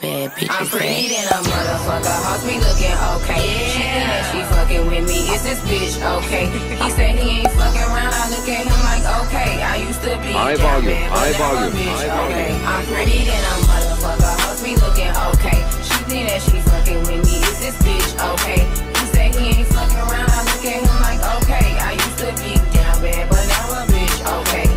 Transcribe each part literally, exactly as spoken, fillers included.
bad bitches. I'm pretty than a motherfucker, hoes be looking okay. Yeah. That she fucking with me, is this bitch okay? He said he ain't fucking around, I look at him like okay. I used to be I a volume, bad, I volume, bitch, I okay. Volume. I'm pretty than a motherfucker, hoes be looking okay. She think that she fucking with me, is this bitch okay? He said he ain't fucking around, I look at him like okay. I used to be down bad, but now a bitch okay.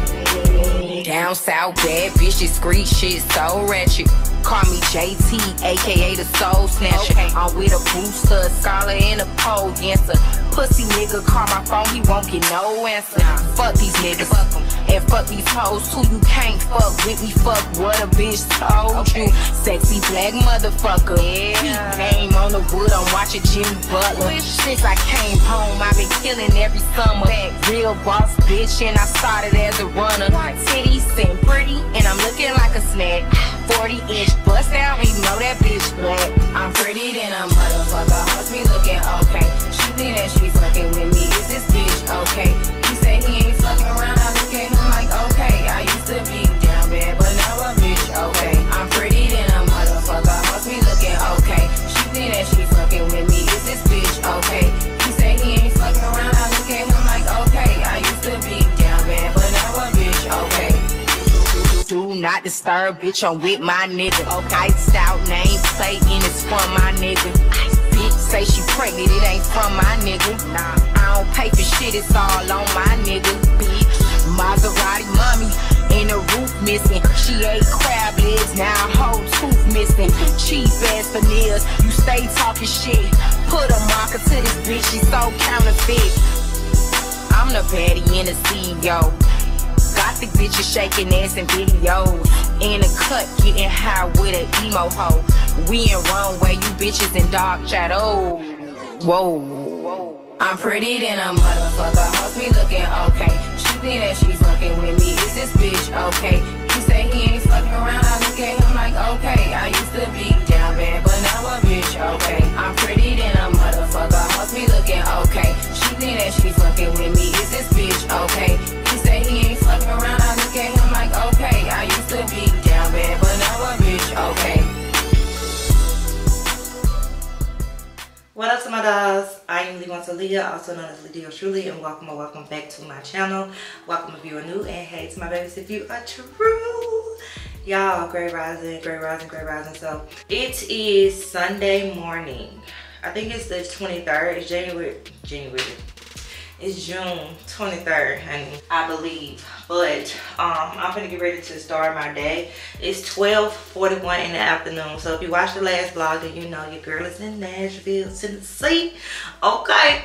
Down south bad bitches, street shit so ratchet. Call me J T, aka the Soul Snatcher. Okay. I'm with a booster, a scholar, and a pole dancer. Pussy nigga call my phone, he won't get no answer. Nah. Fuck these niggas, fuck them. And fuck these hoes too. You can't fuck with me, fuck what a bitch told okay. you. Sexy black motherfucker. Yeah. Name on the wood, I'm watching Jimmy Butler. Since I came home, I've been killing every summer. Back. Real boss bitch, and I started as a runner. City and pretty, and I'm looking like a snack. forty inch bust down, you know that bitch black. I'm pretty than a motherfucker, hoes be looking okay. She think that she fucking with me, is this bitch okay? He say he ain't fucking around, I look at him like okay. I used to be down bad, but now a bitch okay. I'm pretty than a motherfucker, hoes be looking okay. She think that she fucking with me, is this bitch okay? He say he ain't fucking around, I look at him like okay. I used to be down bad, but now a bitch okay. Do not disturb, bitch, I'm with my nigga. Okay, style name plate and it's from my nigga. Bitch say she pregnant, it ain't from my nigga. Nah, I don't pay for shit, it's all on my nigga. Bitch, Maserati mommy and the roof missing. She ate crab legs, now a whole tooth missing. Cheap ass veneers, you stay talking shit. Put a marker to this bitch, she so counterfeit. I'm the baddie and the C E O. Gothic bitches shaking ass in videos. In a cut, getting high with an emo hoe. We in wrong way, you bitches in dark shadow. Whoa. I'm pretty than a motherfucker, hoes be looking okay. She think that she fucking with me, is this bitch okay? He say he ain't fucking around, I look at him like okay. I used to be down bad, but now a bitch okay. I'm pretty than a motherfucker, hoes be looking okay. She think that she fucking with me, is this bitch okay? He say he ain't fucking around, I look at him like okay. I used to be down bad, but now a bitch okay. What up to my dolls? I am Lee Wonta Leah, also known as LeeLee Urstrulee, and welcome or welcome back to my channel. Welcome if you are new, and hey to my babies if you are true. Y'all, great rising, great rising, great rising. So it is Sunday morning. I think it's the twenty-third. It's January, January. It's June twenty-third, honey, I believe. But um, I'm gonna get ready to start my day. It's twelve forty-one in the afternoon. So if you watched the last vlog, then you know your girl is in Nashville, Tennessee. Okay,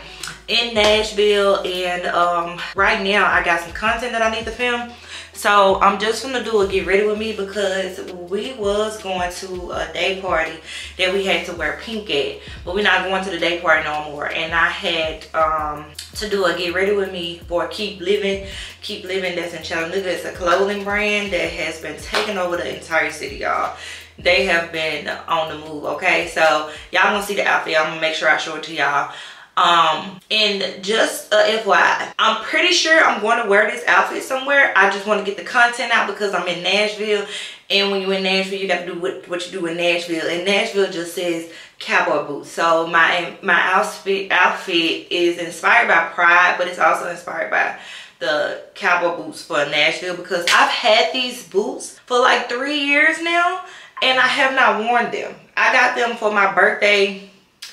in Nashville, and um, right now I got some content that I need to film. So I'm just gonna do a get ready with me because we was going to a day party that we had to wear pink at, but we're not going to the day party no more. And I had um, to do a get ready with me for Keep Living. Keep Living, that's in Chattanooga. It's a clothing brand that has been taking over the entire city, y'all. They have been on the move, okay? So y'all gonna see the outfit. I'm gonna make sure I show it to y'all. Um, and just a F Y I, I'm pretty sure I'm going to wear this outfit somewhere. I just want to get the content out because I'm in Nashville. And when you're in Nashville, you got to do what, what you do in Nashville. And Nashville just says cowboy boots. So my my outfit, outfit is inspired by pride, but it's also inspired by the cowboy boots for Nashville. Because I've had these boots for like three years now, and I have not worn them. I got them for my birthday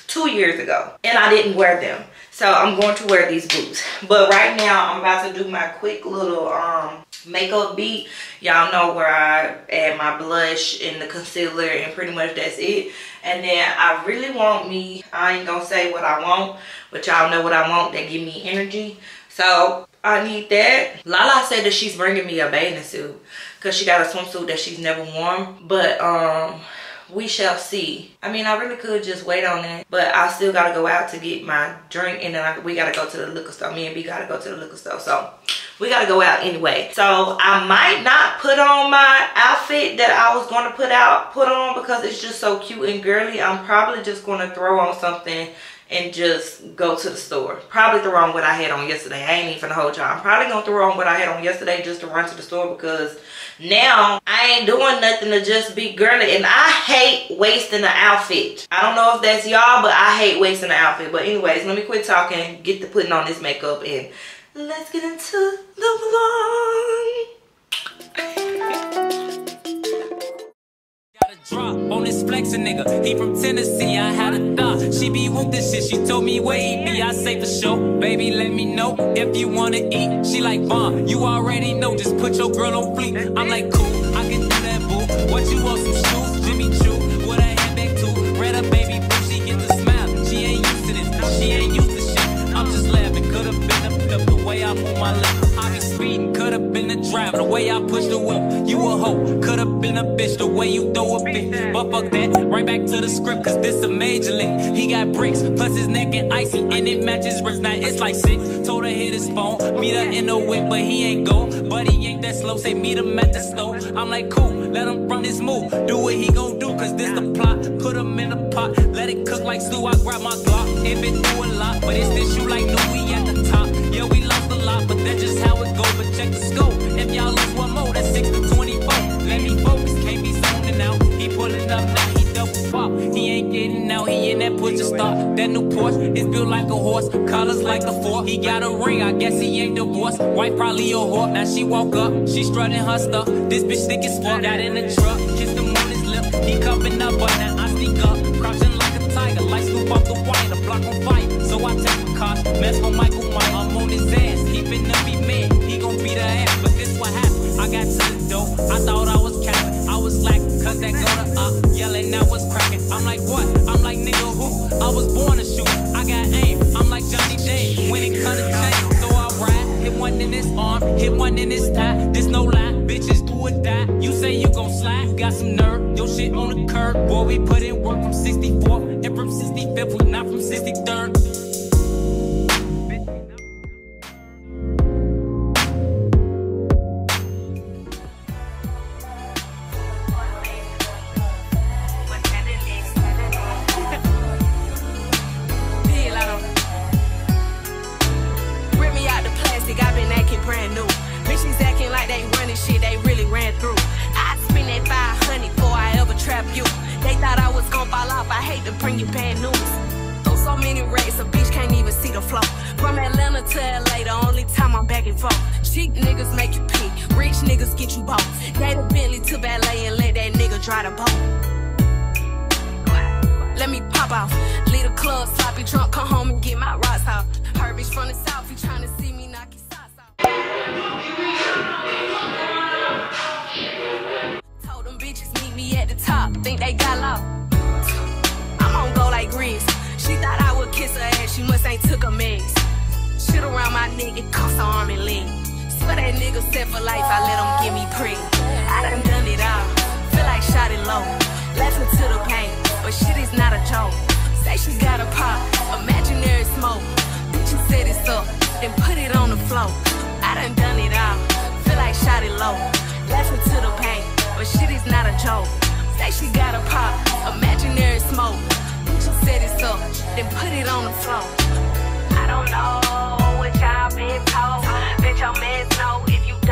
two years ago, and I didn't wear them. So I'm going to wear these boots. But right now I'm about to do my quick little um makeup beat. Y'all know where I add my blush and the concealer, and pretty much that's it. And then I really want me, I ain't gonna say what I want, but y'all know what I want that give me energy. So I need that. Lala said that she's bringing me a bathing suit because she got a swimsuit that she's never worn, but um we shall see. I mean, I really could just wait on that, but I still gotta go out to get my drink, and then I, we gotta go to the liquor store. Me and B gotta go to the liquor store, so we gotta go out anyway. So I might not put on my outfit that I was gonna put out, put on because it's just so cute and girly. I'm probably just gonna throw on something and just go to the store. Probably throw on what I had on yesterday. I ain't even hold y'all. I'm probably gonna throw on what I had on yesterday just to run to the store, because now I ain't doing nothing to just be girly. And I hate wasting an outfit. I don't know if that's y'all, but I hate wasting an outfit. But anyways, let me quit talking, get to putting on this makeup, and let's get into the vlog. Drop on this flexin' nigga, he from Tennessee. I had a thought, she be with this shit. She told me where he be, I say for sure. Baby, let me know if you wanna eat. She like, Bomb, you already know. Just put your girl on fleek. I'm like, cool, I can do that, boo. What you want, some shoes? Jimmy Choo, what a handbag too. Red a baby, but she get the smile. She ain't used to this, she ain't used to shit. I'm just laughing, could've been up, up the way I move my lips. Could've been the driver, the way I pushed the whip. You a hoe, could've been a bitch, the way you throw a bitch. But fuck that, right back to the script, cause this a major league. He got bricks, plus his neck and icy, and it matches wrist. Now it's like six, told her hit his phone. Meet her in the whip, but he ain't go. But he ain't that slow, say meet him at the store. I'm like, cool, let him run his move. Do what he gon' do, cause this the plot. Put him in the pot, let it cook like stew. I grab my Glock, if it do a lot. But it's this you like, no, we at the top. Yeah, we lost a lot, but that's just how it goes. But check the scope. If y'all lose one more, that's six to twenty-four. Let me focus, can't be zoning out. He pulling up now, he double pop. He ain't getting out, he in that push to start. That new Porsche is built like a horse, colors like a fork. He got a ring, I guess he ain't divorced. Wife probably a whore. Now she woke up, she strutting her stuff. This bitch thick as fuck. Got in the truck, kissed him on his lip. He cupping up, but now I sneak up, crouching like a tiger, like scoop up the wire, the block on fire. So I take a cost, mess with Michael Mike, I'm on his ass, keeping up, he mad, he gon' beat her ass, but this what happened, I got to the door, I thought I was capping, I was lacking, cause that go to up, yelling, I was cracking, I'm like what, I'm like nigga who, I was born to shoot, I got aim, I'm like Johnny Dane, when it cut a chain, so I ride, hit one in his arm, hit one in his thigh, this no lie, bitches do or die, you say you gon' slide, got some nerve, your shit on the curb, boy we put in work from sixty-four, and from sixty-fifth, we not from sixty-third. Bitch, your man know if you don't.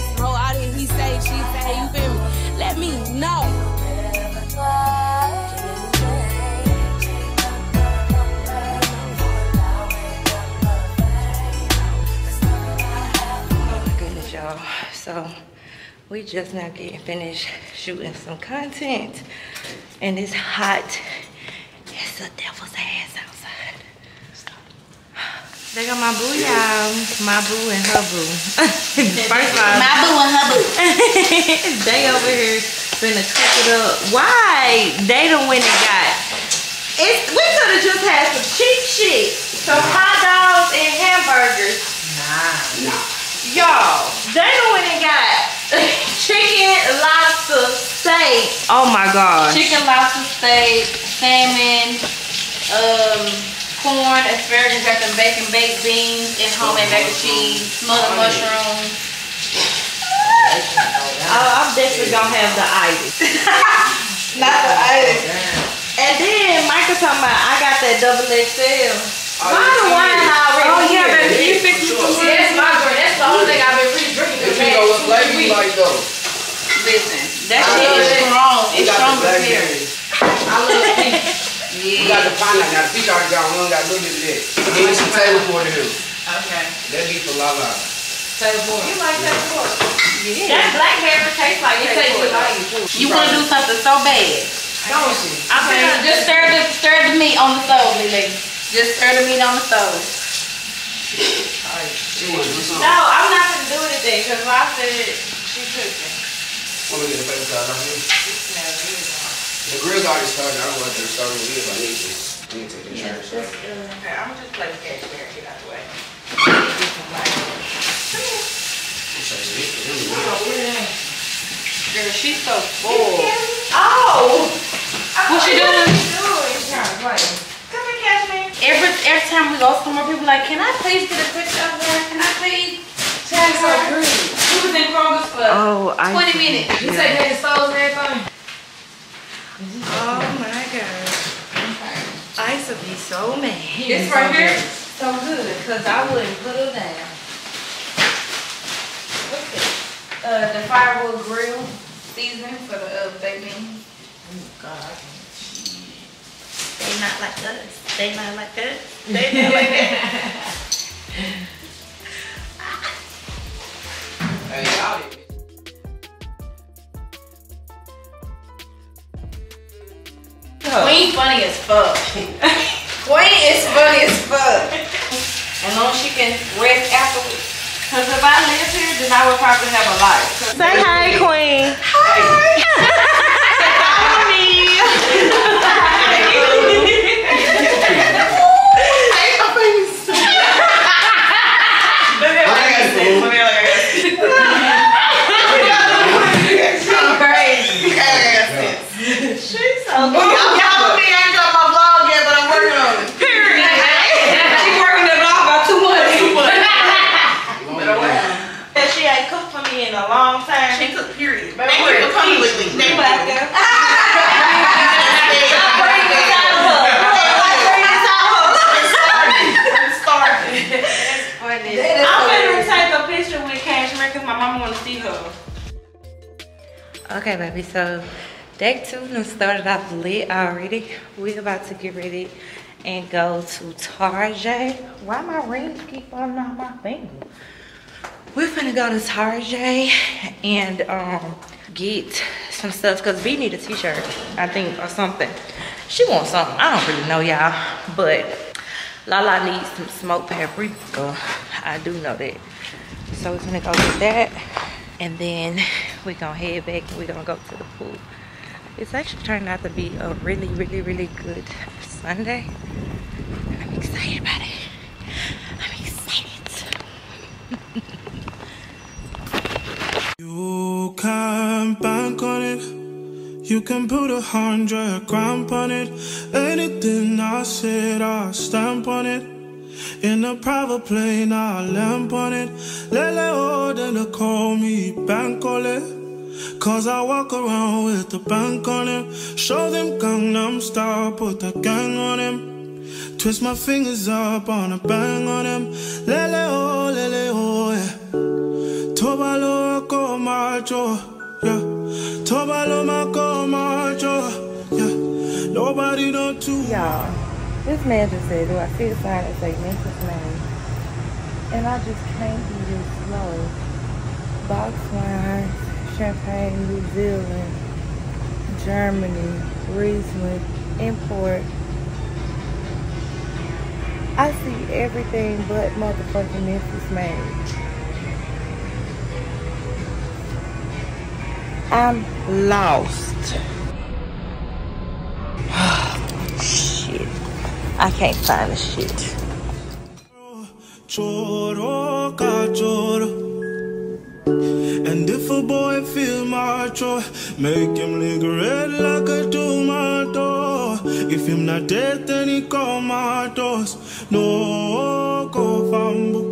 this hoe out here, he say, she say, you feel me? Let me know. Oh my goodness, y'all. So we just now getting finished shooting some content, and it's hot. It's the devil's ass outside. Stop. They got my boo, y'all. My boo and her boo. First of all, my boo and her boo. They over here finna cook it up. Why? They done went and got. It's, we could have just had some cheap shit, some hot dogs and hamburgers. Nah, nah. Y'all, they done went and got chicken, lobster, steak. Oh my god. Chicken, lobster, steak, salmon, um, corn, asparagus, got them bacon, baked beans, and homemade mac and cheese, smothered mushrooms. Oh, I'm definitely gonna have the itis. Not the itis. And then Michael talking about I got that double X L. Why the wine already? Oh yeah, baby, can you fix me some wine? That's my drink. That's the only thing I've been really drinking. If you know what flavor you like though. Listen, that shit is strong. It's strong as here. I love peach. You got the pineapple. Now the peach already got one, got a little bit of that. Give me some table for it. Okay. That be for Lala. Table for. You like table for? Yeah. That black pepper tastes like it tastes like. You want to do something so bad. Don't you? I'm saying just stir the stir the meat on the stove, lady. Just stir the meat on the stove. No, I'm not gonna do anything because I said she cooking. Let me get the paper out of here. The grill's already started. I don't want to start with you if I need to. I need to take the insurance. Yeah, uh, okay, I'm just playing Cashmere. Get out of the way. Come here. Girl, she's so full. Oh! What you doing? She's trying to play. Come here, Cashmere. Every, every time we go somewhere, people are like, can I please get a picture of her? Can I please? Chad's so green. She was in Kroger's for oh, twenty minutes. You said that Soul's red phone. Oh my gosh. I used to be so mad. This right here is so good because I wouldn't put her down. What's this? Uh, the firewood grill season for the uh, baked beans. Oh god. They not like us. They not like us. They not like that. Hey, y'all did it. Queen funny as fuck. Queen is funny as fuck. As long as she can rest afterwards. Because if I lived here, then I would probably have a life. Say hi, Queen. Hi. Say hi to me. Hey, my face. Look at my face. Look at my face. She's so good. Y'all don't think I ain't got my vlog yet, but I'm working on it. Period. She's working it off by two months. Two months. That she ain't cooked for me in a long time. She cooked, period. Thank you for coming with me. Thank you. My mama wanna see her. Okay, baby, so day two done started off lit already. We about to get ready and go to Tarjay. Why my rings keep falling off my finger? We're finna go to Tarjay and um, get some stuff because B need a t-shirt, I think, or something. She wants something, I don't really know, y'all, but Lala needs some smoked paprika. I do know that. So we're gonna go get that and then we're gonna head back and we're gonna go to the pool. It's actually turned out to be a really, really, really good Sunday. I'm excited about it. I'm excited. You can bank on it. You can put a hundred grand on it. Anything I said, I stamp on it. In a private plane, I lamp on it. Lele, oh, then they call me Bankole. Cause I walk around with the bank on him. Show them Gangnam Style, put the gang on him. Twist my fingers up on a bang on him. Lele, oh, lele, oh, yeah. Tobalo, macho, yeah. Toba lo maco macho, yeah. Nobody don't too. Y'all, this man just said, do I see the sign that say Memphis May? And I just came to you slow. Box wine, champagne, New Zealand, Germany, Brisbane, import. I see everything but motherfucking Memphis May. I'm lost. Shit. I can't find the shit. And if a boy feel macho, make him red like a tomato. If him not dead, then he call my toes. No, go fumble.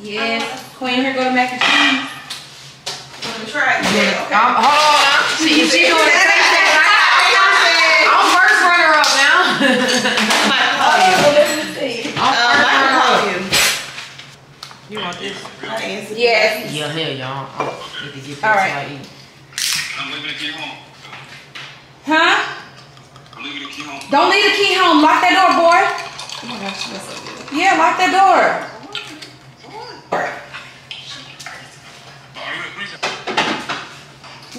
Yes, Queen, here go to mac and cheese. I'm gonna try it. Yeah, okay. um, hold on. She, she doing the same thing. I'm first runner up now. I'm about to call you. I'm about to call you. You want this? Yes. Yeah, hell, y'all. I need to get this while I eat. I'm leaving the key home. Huh? I'm leaving the key home. Don't leave the key home. Lock that door, boy. Oh my gosh, that's so good. Yeah, lock that door.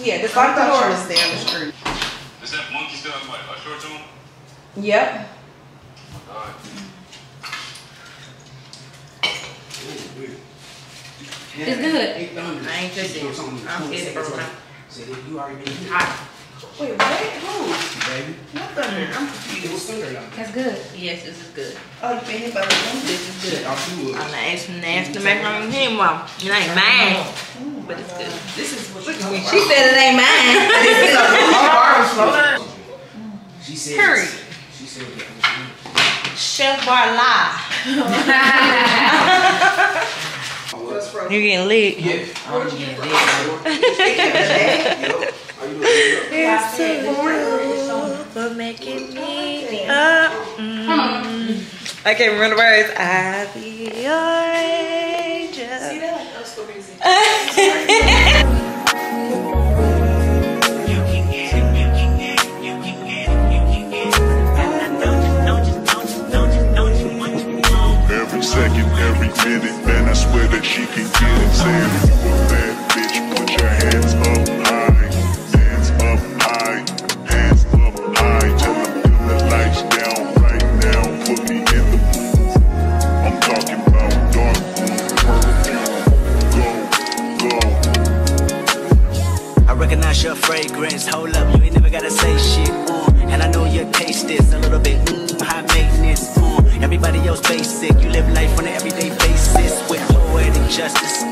Yeah, just lock the door. Is that monkey still in my shorts on? Yep. Alright. It's good. I ain't just it. I'm getting it first time. You already been hot. Wait, what? Who? Baby. What the hell? I'm confused. It was sooner though. That's good. Yes, this is good. Oh, you been hit by the moon? This is good. I'm gonna ask him to ask the macaroni and him while it ain't mine. But it's good. This is what she's doing. She said it ain't mine. This is a bar. She said it. She said it. Chef Bar Live. You're getting lit. Yeah. I'm getting lit. It's too warm for making me up. Mm. I can't remember the words. I'll be your angel. See that? That's so easy. Second, every minute, man, I swear that she can get it. Saying, that bitch, put your hands up high, hands up high, hands up high. Tell them to put the lights down right now, put me in the mood. I'm talking about dark mood, perfume, go, go. I recognize your fragrance, hold up, you ain't never gotta say shit, mm. And I know your taste is a little bit, mmm, high maintenance, mm. Everybody else basic, you live life on an everyday basis with poetic justice,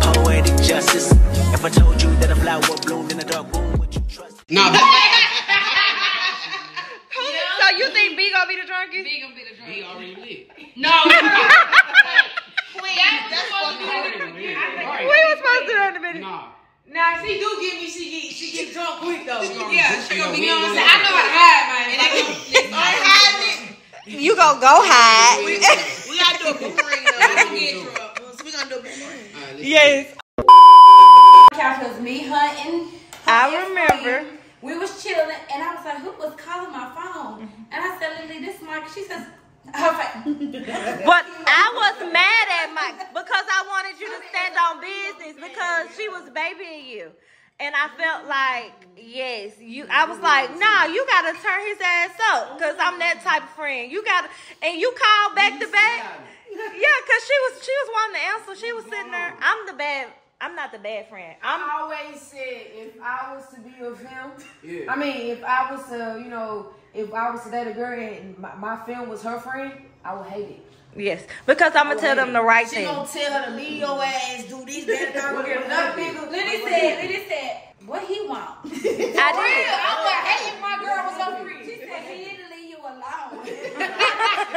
poetic justice. If I told you that a flower bloomed in a dark room, would you trust me? Nah, so you think B gonna be the drunkest? B gonna be the drunkest. B already lit. No. Queen, that's supposed to be the drunkest. We were supposed to do that in a minute. Nah. Now, she do give me, she get, she get drunk quick though. Yeah, she gonna be honest. I know how to hide mine. And I can hide it. You gonna go hide. We, we, we gotta do a boomerang though. We gonna get drunk. So we gonna do a boomerang. Right, yes. Couch was me hunting. I remember. Queen. We was chilling and I was like, who was calling my phone? And I said, Lily, this Mike. She says, I was like, but I was mad at Mike because I wanted you to stand on business because she was babying you. And I felt like, yes, you. I was like, nah, you gotta turn his ass up, cause I'm that type of friend. You gotta, and you called back to back. Yeah, cause she was, she was wanting to answer. She was sitting there. I'm the bad. I'm not the bad friend. I'm I always said if I was to be with him, yeah. I mean, if I was to, you know, if I was to date a girl and my, my friend was her friend, I would hate it. Yes, because I'm gonna oh, tell them the right she thing. She gonna tell her to leave your ass, do these bad things. Lily said, Lily said, what he want? I did. I'm like, hey, if my girl was so free. She said, he need to leave you alone. I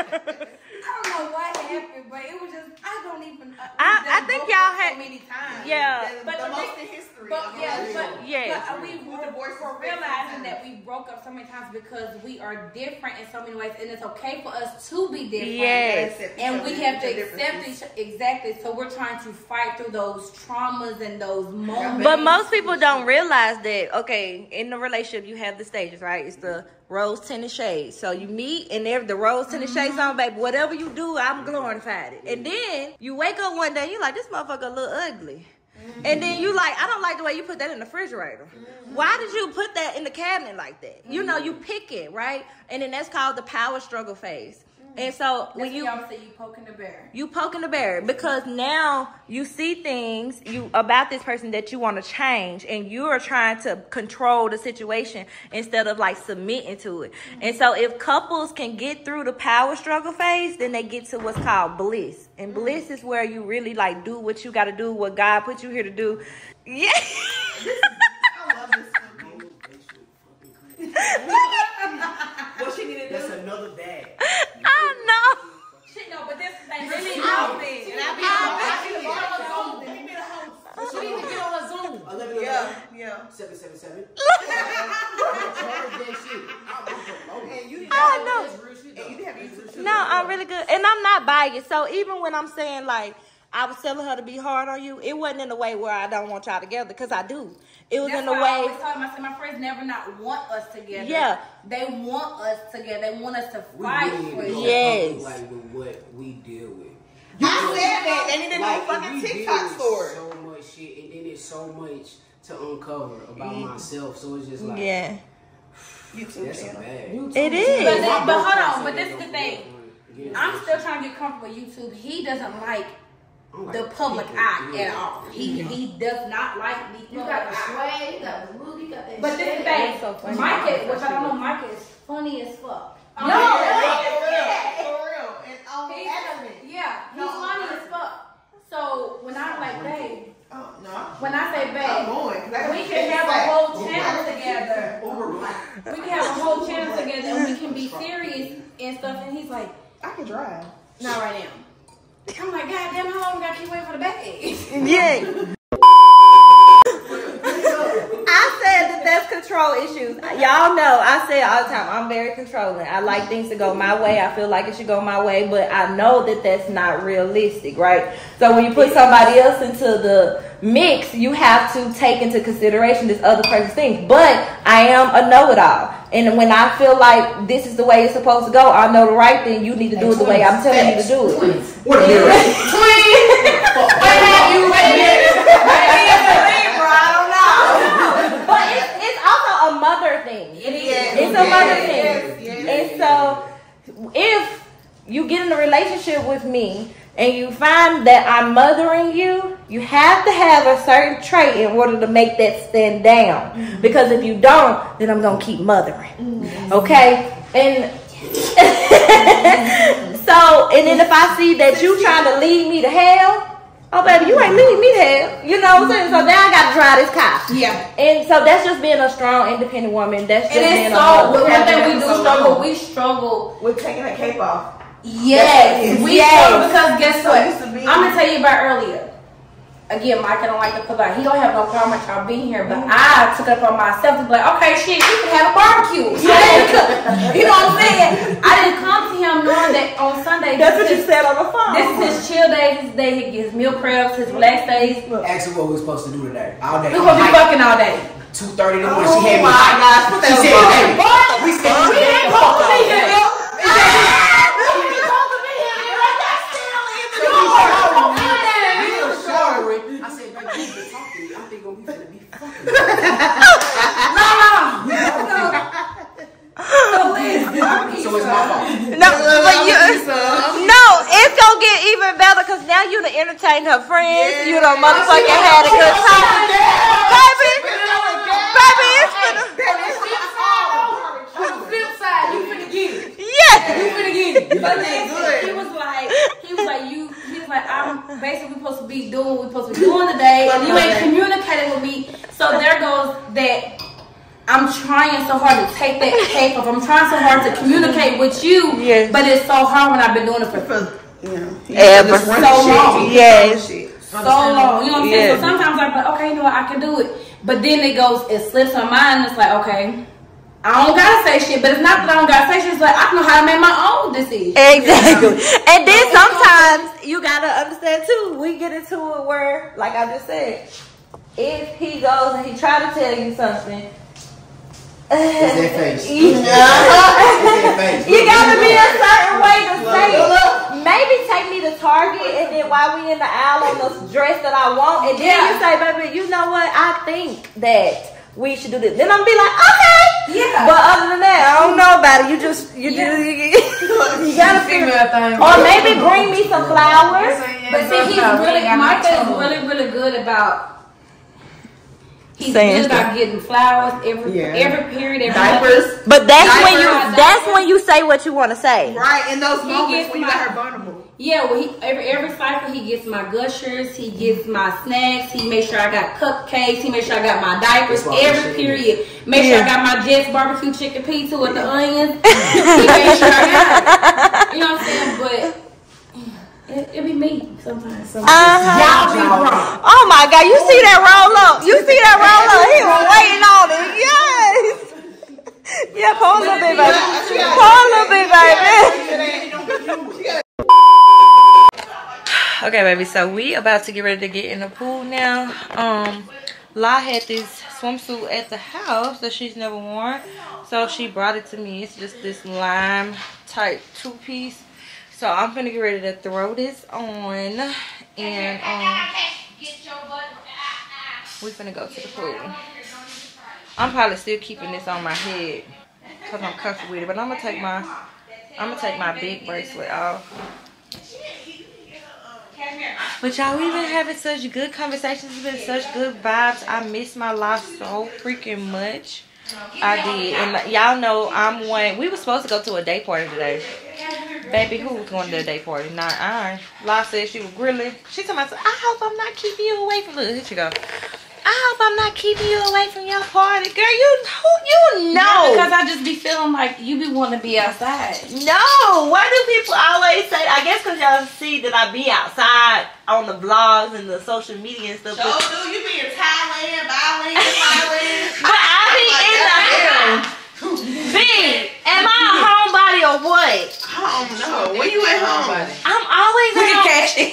don't know why. happened, but it was just, I don't even. I, I think y'all had so many times. Yeah, the, but the, the most in history. But yeah, but, yes. but we were, we're realizing that we broke up so many times because we are different in so many ways, and it's okay for us to be different. Yes, and we have to accept each other. Exactly. So we're trying to fight through those traumas and those moments. But most people don't realize that. Okay, in the relationship, you have the stages, right? It's the rose, tinted shades. So you meet and every the rose, tinted mm-hmm. shades on, baby. Whatever you do, I'm glorified it. And then you wake up one day, and you like, this motherfucker look ugly. Mm-hmm. And then you like, I don't like the way you put that in the refrigerator. Mm-hmm. Why did you put that in the cabinet like that? Mm-hmm. You know, you pick it, right? And then that's called the power struggle phase. And so that's when you, y'all say you poking the bear, you poking the bear because now you see things you about this person that you want to change, and you are trying to control the situation instead of like submitting to it. Mm-hmm. And so if couples can get through the power struggle phase, then they get to what's called bliss, and mm-hmm. bliss is where you really like do what you got to do, what God put you here to do. Yeah. I love this. What she needed? That's another bag. I know. She no, but this ain't really helping. She not being on Zoom. She need a host. She need to get on a Zoom. eleven eleven Yeah, yeah. Seven seven seven. I know. No, I'm really good, and I'm not biased. So even when I'm saying like. I was telling her to be hard on you. It wasn't in a way where I don't want y'all together, because I do. It was That's in a way. I always tell them, I said, my friends never not want us together. Yeah. They want us together. They want us to fight we for you. Yes. Like with what we deal with. You I know, said that. They need a new fucking TikTok story. So much shit, and then there's so much to uncover about yeah. myself. So it's just like, yeah. YouTube That's channel. Bad. YouTube it is. But, then, but hold on. But this is the thing. Yeah, I'm still trying to get comfortable with YouTube. He doesn't like. Like the public eye at all. He he does not like me. You got the sway, you got the look, you got that. But this thing, Mike, so which I don't know, Mike is funny as fuck. No, no for real, for real, and all adamant. Yeah, he's funny as fuck. So when I'm like, babe, oh no, when I say, babe, we can have a whole channel together. We can have a whole channel together, and we can be serious and stuff. And he's like, I can drive. Not right now. I'm like, God damn, how long we gotta keep waiting for the bag? Yeah. I said that that's control issues. Y'all know, I say it all the time, I'm very controlling. I like things to go my way. I feel like it should go my way, but I know that that's not realistic, right? So when you put somebody else into the mix, you have to take into consideration this other person's things. But I am a know-it-all. And when I feel like this is the way it's supposed to go, I know the right thing. You need to do hey, it the way I'm telling you to do it. Twins. What are you doing? Twins! What have you waited? Maybe it's a thing, bro. I don't know. But it's, it's also a mother thing. It is. It's a mother thing. Yes, yes. And so if you get in a relationship with me and you find that I'm mothering you, you have to have a certain trait in order to make that stand down. Mm-hmm. Because if you don't, then I'm going to keep mothering. Mm-hmm. Okay? And so, and then if I see that you trying to lead me to hell, oh, baby, you ain't leading me to hell. You know what I'm saying? So now I got to drive this car. Yeah. And so that's just being a strong, independent woman. That's just and being so, a woman. One thing we do so struggle, long. we struggle with taking that cape off. Yes, we yes. because guess what? I'm gonna tell you about earlier. Again, Mike, I don't like to put out. He don't have no problem with y'all being here, but I took it upon myself to be like, okay, shit, you can have a barbecue. Yes. You know what I'm saying? I didn't come to him knowing that on Sunday. That's what you said on the phone. This is his chill day. This day he gets meal preps. His relaxed days. Look, ask him what we're supposed to do today. All day. We're supposed to be fucking all day. Two thirty in the morning. Oh she had my me. gosh! Put that she said, hey, we said we ain't supposed to be here. no, no, no. So, listen, so it's my fault. No, but you, no, it's gonna get even better because now you done entertained her friends. Yeah. You done motherfucking had a good time, baby. Baby, it's for the flip side. On the flip side, you finna get it. Yeah, you finna get it. But then he was like, he was like, you. Like I'm basically supposed to be doing what we're supposed to be doing today, and you ain't communicating with me. So there goes that. I'm trying so hard to take that tape off. I'm trying so hard to communicate with you, yes. but it's so hard when I've been doing it for you know, you ever. So long. Yes. So long. You know what I'm saying? So sometimes I'm like, okay, you know what, I can do it. But then it goes, it slips my mind. It's like, okay, I don't gotta say shit, but it's not that I don't gotta say shit. It's like I know how to make my own decision. Exactly. And then sometimes you gotta understand too. We get into it where, like I just said, if he goes and he try to tell you something, uh, that face. You, that face. That face. You gotta be a certain way to say, look, maybe take me to Target, and then while we in the aisle on the dress that I want, and then yeah. you say, baby, you know what? I think that we should do this. Then I'm be like, okay. Yeah. But other than that, I don't know about it. You just, you yeah. do, you, you gotta figure out things. Or maybe bring me some flowers. But see, he's really, Michael is really, really good about, he's good about getting flowers every, yeah. every period, every diapers. Month. But that's diapers, when you, that's diapers. when you say what you want to say. Right, in those he moments when you got her vulnerable. Yeah, well, he, every every cycle he gets my gushers, he gets my snacks, he makes sure I got cupcakes, he makes sure I got my diapers every period. Make yeah. sure I got my Jets barbecue chicken pizza with the onions. He makes sure I got it. You know what I'm saying? But it, it be me sometimes. sometimes. Uh-huh. Y'all be wrong. Oh my God, you see that roll up? You see that roll up? He was waiting on it. Yes. Yeah, pause a little bit, baby. Pause a little bit, baby. Okay, baby, so we about to get ready to get in the pool now. Um, La had this swimsuit at the house that she's never worn, so she brought it to me. It's just this lime type two-piece. So I'm gonna get ready to throw this on, and um, we're gonna go to the pool. I'm probably still keeping this on my head because I'm comfortable with it, but I'm gonna take my, I'm gonna take my big bracelet off. But y'all, we've been having such good conversations. It's been such good vibes. I miss my life so freaking much. I did. And y'all know I'm one. We were supposed to go to a day party today. Baby, who was going to a day party? Not I. La said she was grilling. She told me, I hope I'm not keeping you away from... Look, here she go. I hope I'm not keeping you away from your party. Girl, you you know. Yeah, because I just be feeling like you be wanting to be outside. No. Why do people always say, I guess because y'all see that I be outside on the vlogs and the social media and stuff. So do you be in Thailand, Bali, Thailand. But I be like in the hill. Bitch, am I a homebody or what? I don't know. When you at home? I'm always at home. Cash it.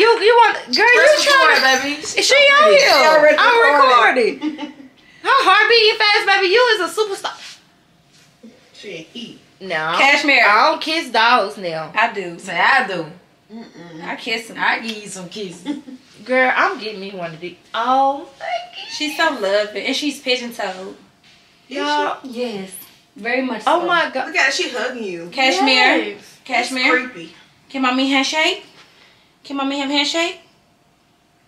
You you want girl First you trying baby? She on here. I'm recording. Her heart beating fast, baby. You is a superstar. She eat. No. Cashmere. I don't kiss dogs now. I do. Say I do. Mm -mm. I kiss them. I give you some kisses. Girl, I'm getting me one of these. Oh, thank you. She's so loving, and she's pigeon toed. Y'all, yes, very much. Oh so. My God, look at her. She hugging you. Cashmere. Yes. Cashmere. That's creepy. Can mommy handshake? Can mommy have handshake?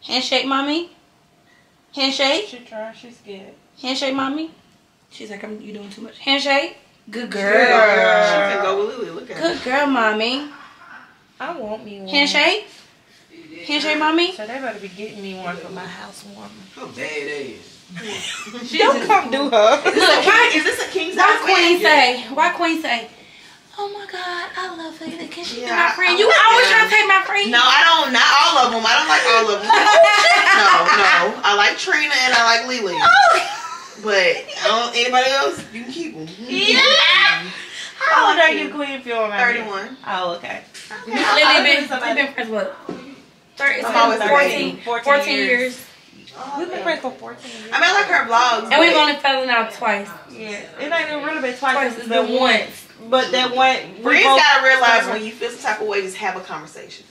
Handshake, mommy. Handshake. She trying. She's scared. Handshake, mommy. She's like, I'm. You doing too much. Handshake. Good girl. Good girl. She can go with Lily. Look at her. Good girl, mommy. I want me one. Handshake. Handshake, mommy. So they better be getting me one for my housewarming. How bad it is. Don't come do her. Look, is this a king's house? Why queen say? Why queen say? Oh my God, I love Lily. Can she be yeah, my friend? You I always them. Trying to take my friend. No, I don't. Not all of them. I don't like all of them. No, no. I like Trina and I like Lily. But I don't, anybody else, you can keep them. Yeah. Keep them. How old are you, Queen? If you don't remember. Thirty-one. Oh, okay. okay. Lily, been we've been friends what? Thirty. Fourteen. Fourteen years. Oh, we've been friends for fourteen years. I mean, I like her vlogs. And we've only fallen out twice. Yeah. It ain't even really been twice. Twice. It's been once. But that one, friends gotta realize when you feel some type of way, just have a conversation.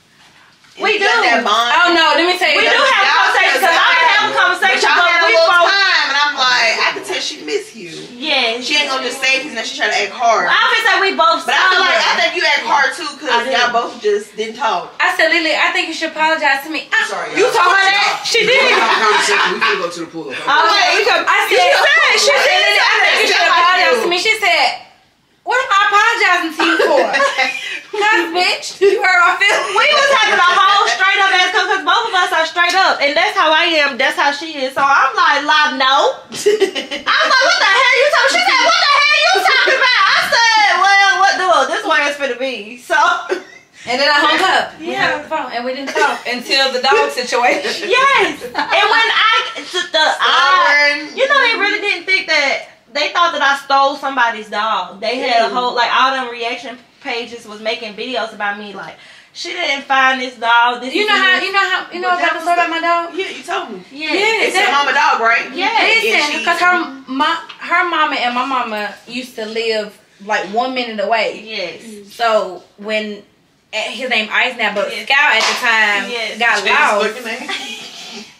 And we do. That bond. Oh no, let me tell you. We do have a conversation because I have a conversation. But had a little time, and I'm like, I can tell she miss you. Yeah. She ain't gonna just say things, and she try to act hard. Well, I feel like we both. But I feel like I think you act hard too because y'all both just didn't talk. I said, Lily, I think you should apologize to me. I'm sorry. You told her that she did. We can go to the pool. Okay. I said she did. I think you should apologize to me. She said. What am I apologizing to you for? Cause bitch, you hurt my feelings. We was having a whole straight up ass cause, cause both of us are straight up, and that's how I am. That's how she is. So I'm like, "La, no." I'm like, "What the hell you talking?" She said, "What the hell you talking about?" I said, "Well, what the hell? This way it's finna be." So And then I hung up. Yeah. We phone and we didn't talk until the dog situation. Yes. And when I took the I, you know, they really didn't think that. They thought that I stole somebody's dog. They had a whole, like, all them reaction pages was making videos about me, like, she didn't find this dog. This you know how, you know how, you know about the story about my dog? Yeah, you told me. Yeah. yeah it's that mama dog, right? Yeah. Listen, because her, my, her mama and my mama used to live, like, one minute away. Yes. So, when, his name Ice now, but yes. Scout at the time yes. got lost.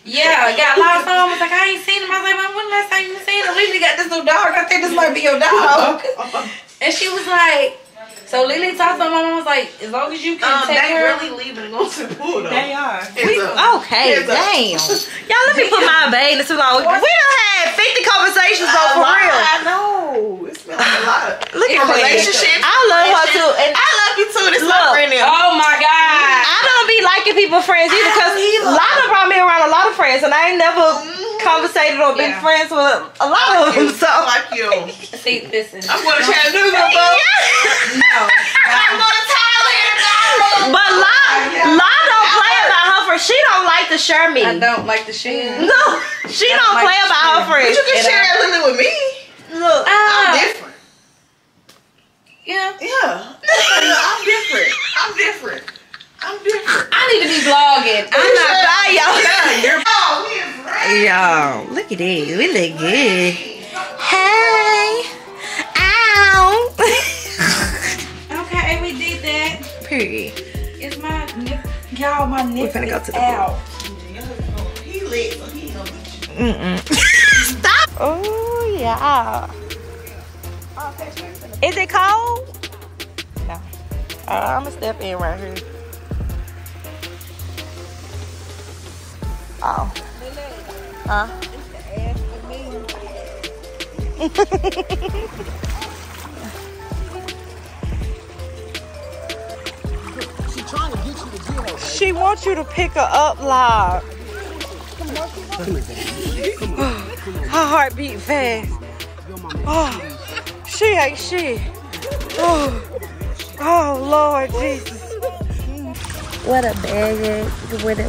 Yeah, got lost on. I was like, I ain't seen him. I was like, when last time you seen him? Lily got this little dog. I think this might be your dog. And she was like, so Lily talked to my mom. I was like, as long as you can um, take they her. They really leaving and going to the pool though. They are. We, a, okay, damn. Y'all, let me put my baby in too long. We done had fifty conversations uh, though, for real. I know. It's been like a lot. Look at relationships. I love her too. And I love you too. This love right now. Oh my God. I don't be liking people friends either because a lot of brought me around a lot of friends and I ain't never mm. conversated or been yeah. friends with a lot like of them. So like you. See, listen. I'm going to Chattanooga, bro. Yeah. No. I'm going to Thailand, bro. But La, yeah. La don't play about her friends. She don't like to share me. I don't like to share. No. She don't, don't like play about her friends. But you can and share that little with me. Look. Uh, I'm different. Yeah. Yeah. I'm different. I'm different. I'm different. I need to be vlogging. I'm not by y'all. Y'all, look at this. We look good. Hey. Ow. Okay, we did that. Period. It's my y'all. My nip. We're gonna go to the out. He lit, so he don't get you. Mm-mm. Stop. Oh yeah. Is it cold? No. Uh, I'm gonna step in right here. Oh. Huh? She trying to get you to get her. She wants you to pick her up live. Her heart beat fast. Oh, she ain't shit. Oh, oh Lord Jesus. What a bag, what a bag is. What a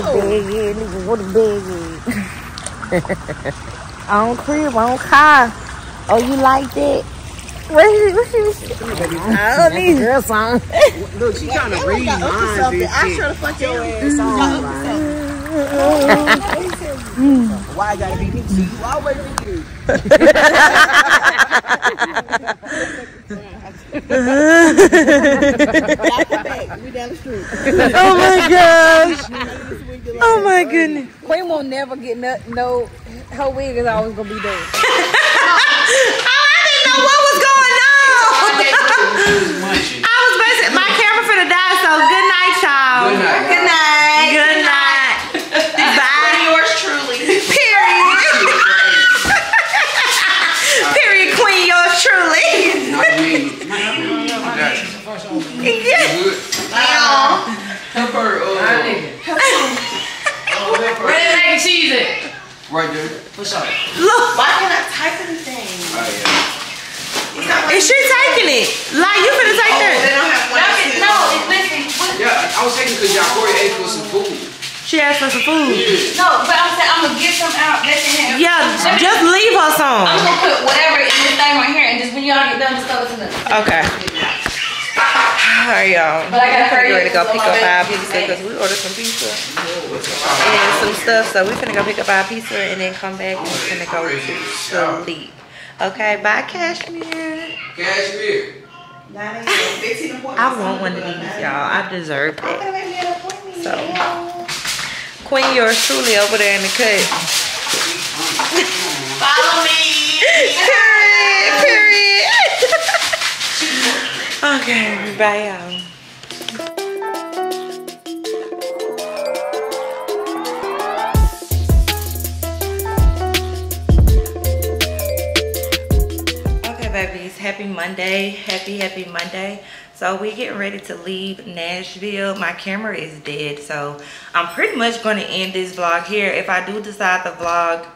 bag is, nigga, what a bag is. On crib, on car. Oh, you like that? What is it? What is it? I don't need girl song. Look, she trying to read mine. I should have fucked your ass on. Why I gotta be me? You always be me. Oh my gosh. Oh my goodness. Queen won't never get no, no her wig is always gonna be there. Oh, I didn't know what was going on. I was basically my camera finna die, so good night, y'all. Good night. Good night. Good night. Bye. Yours truly. Period. Period, Queen, yours truly. Help her. Red and cheese it. Right there. For sure. Look. Why can't I type anything? Oh, yeah. Is she taking it? Like, you finna take that? No, listen. Yeah, I was taking it because y'all Corey ate for some food. She asked for some food. Yeah. No, but I'm saying I'm gonna get some out. Let them have. Yeah, just, just leave her some. I'm gonna put whatever in this thing right here, and just when y'all get done, just throw it in the. Okay. All right, y'all. But I gotta hurry. We're gonna go pick up our pizza because we ordered some pizza and some stuff. So we're gonna go pick up our pizza and then come back and we're gonna go to sleep. Okay, bye, Cashmere. Cashmere. I want one of these, y'all. I deserve that. So. Queen, yours truly over there in the cut. Follow me. Period. Period. Okay, bye y'all. Okay, babies. Happy Monday. Happy, happy Monday. So we're getting ready to leave Nashville. My camera is dead, so I'm pretty much going to end this vlog here. If I do decide to vlog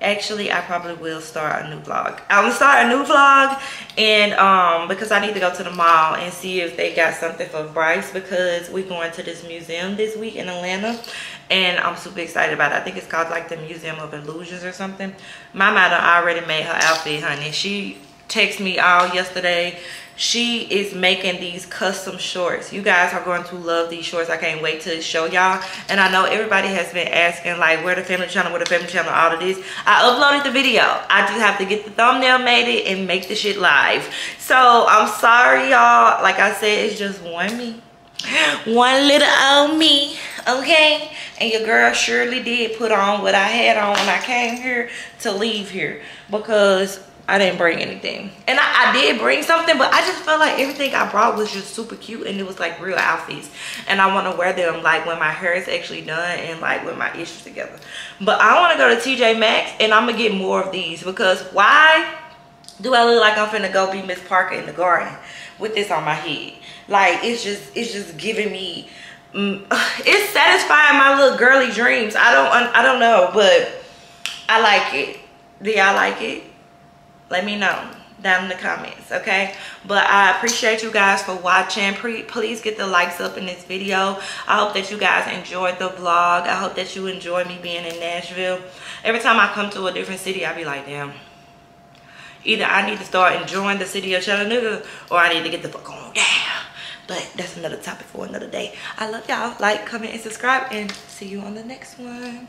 Actually, I probably will start a new vlog. I'm gonna start a new vlog, and um, because I need to go to the mall and see if they got something for Bryce, because we're going to this museum this week in Atlanta, and I'm super excited about it. I think it's called like the Museum of Illusions or something. My mother already made her outfit, honey. She texted me all yesterday. She is making these custom shorts. You guys are going to love these shorts. I can't wait to show y'all. And I know everybody has been asking, like, where the family channel, where the family channel, all of this. I uploaded the video. I just have to get the thumbnail made it and make the shit live. So I'm sorry, y'all. Like I said, it's just one me. One little old me, okay? And your girl surely did put on what I had on when I came here to leave here, because I didn't bring anything. And I, I did bring something, but I just felt like everything I brought was just super cute, and it was like real outfits. And I wanna wear them like when my hair is actually done and like with my issues together. But I wanna go to T J Maxx, and I'm gonna get more of these, because why do I look like I'm finna go be Miss Parker in the garden with this on my head? Like, it's just, it's just giving me, it's satisfying my little girly dreams. I don't, I don't know, but I like it. Do y'all like it? Let me know down in the comments, okay? But I appreciate you guys for watching. Please get the likes up in this video. I hope that you guys enjoyed the vlog. I hope that you enjoyed me being in Nashville. Every time I come to a different city, I be like, damn. Either I need to start enjoying the city of Chattanooga, or I need to get the fuck on down. But that's another topic for another day. I love y'all. Like, comment, and subscribe, and see you on the next one.